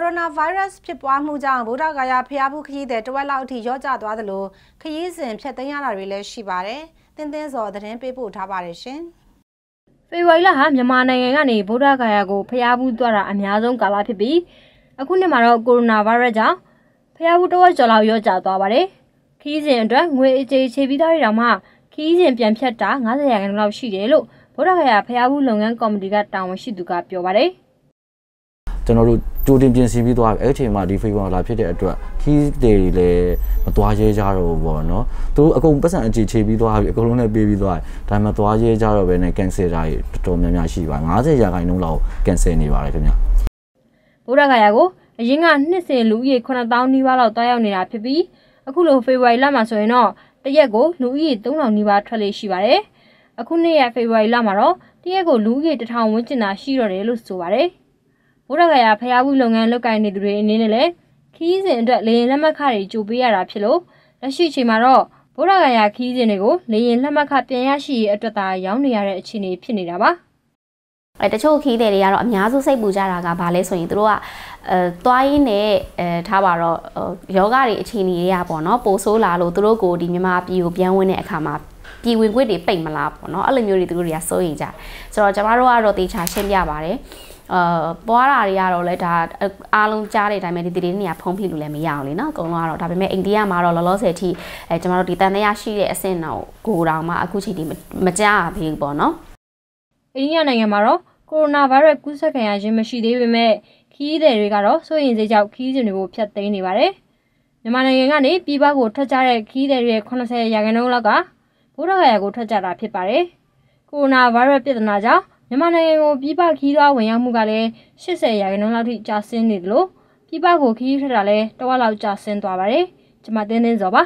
Coronavirus ဖြစ်ပွားမှုကြောင့် ဗုဒ္ဓဂယာ ဘုရားဖူးခရီးသည် တဝက်လောက်အထိ လျော့ကျသွားသလို ခရီးစဉ် ဖျက်သိမ်းရတာတွေ လည်း ရှိပါတယ် တင်းတင်းစော် သတင်း ပေးပို့ထားပါတယ် ရှင် ဖေဖော်ဝါရီလ ဟာ မြန်မာနိုင်ငံ ကနေ ဗုဒ္ဓဂယာ ကို ဖျားဖူးသွားတာ အများဆုံး ကာလ ဖြစ်ပြီး အခု နှစ် မှာ တော့ Coronavirus ကြောင့် ဖျားဖူး တဝက် ကျော်လောက် လျော့ကျသွားပါတယ် ခရီးစဉ် အတွက် ငွေ အကြေချေပြီးသား တွေ တောင်မှ ခရီးစဉ် ပြန်ဖြတ်တာ 50% လောက် ရှိတယ် လို့ ဗုဒ္ဓဂယာ ဖျားဖူး လုပ်ငန်း ကော်မတီ က တာဝန်ရှိသူ က ပြောပါတယ် ကျွန်တော်တို့ကြိုတင်ပြင်ဆင်ပြီးသွားပြီအဲ့ဒီအချိန်မှာဒီဖေဖော်ဝါရီလဖြစ်တဲ့အတွက်ခီးတွေလည်းမသွားရဲကြတော့ဘောနော်သူအကုန်ပတ်စံအခြေချေပြီးသွားပြီအကုန်လုံးနဲ့ပေးပြီးသွားတယ်ဒါပေမဲ့သွားရဲကြတော့ဘယ်နဲ့ ဘုရားကရာဖျားဘူးလုပ်ငန်းလုပ်ကိုင်နေသူတွေအနေနဲ့လည်းခီးစဉ်အတွက်လေရင်လက်မှတ်ခတွေကြိုပေးရတာဖြစ်လို့လက်ရှိအချိန်မှာတော့ဘုရားကရာခီးစဉ်တွေကိုလေရင်လက်မှတ်ခပြန်ရရှိရေးအတွက်ဒါရောင်းနေရတဲ့အချိန်တွေဖြစ်နေတယ်ပါဘုရားကရာဖျားဘူးလုပ်ငန်းလုပ်ကိုင်နေသူတွေအနေနဲ့လည်းခီးစဉ်အတွက်လေရင်လက်မှတ်ခပြန်ရရှိရေးအတွက်ဒါရောင်းနေရတဲ့အချိန်တွေဖြစ်နေတာပါအဲ့တချို့ခီးတွေတွေကတော့အများစုစိတ်ပူကြတာကဘာလဲဆိုရင်သူတို့ကသွားရင်းနဲ့ထားပါတော့ယောဂတွေအချိန်တွေတွေကစိုးရိမ်ကြဆိုတော့ကျမတို့ကတော့ဒေချာရှင်းပြပါတယ် ပွာလာတွေကတော့လည်းဒါအာလုံးကြားတဲ့တိုင်းပဲဒီတည်င်းနေရာဖုံးဖိလို့လည်းမရအောင်လေနော်အကုန်လုံးကတော့ဒါပေမဲ့အိန္ဒိယမှာတော့လောလောဆယ်အထိကျွန်တော်တို့ဒီတန်တရားရှိတဲ့အဆင့်တော့ကိုတောင်မှအခုချိန်ထိမကြာသေးဘူးပေါ့နော်အိန္ဒိယနိုင်ငံမှာတော့ကိုရိုနာဗိုင်းရပ်စ်ကူးစက်ခံရခြင်းမရှိသေးပေမဲ့ခီးသည်တွေကတော့စိုးရိမ်စိတ်ကြောင့်ခီးစဉ်တွေကိုဖျက်သိမ်းနေပါတယ်မြန်မာနိုင်ငံကို ပြည်ပခီးသွားဝင်ရောက်မှုကလည်း 80% လောက်ထိကျဆင်းနေတယ်လို့ ပြည်ပကိုခီးထွက်တာလည်းတဝက်လောက်ကျဆင်းသွားပါတယ်ကျွန်မတင်းတင်းစောပါ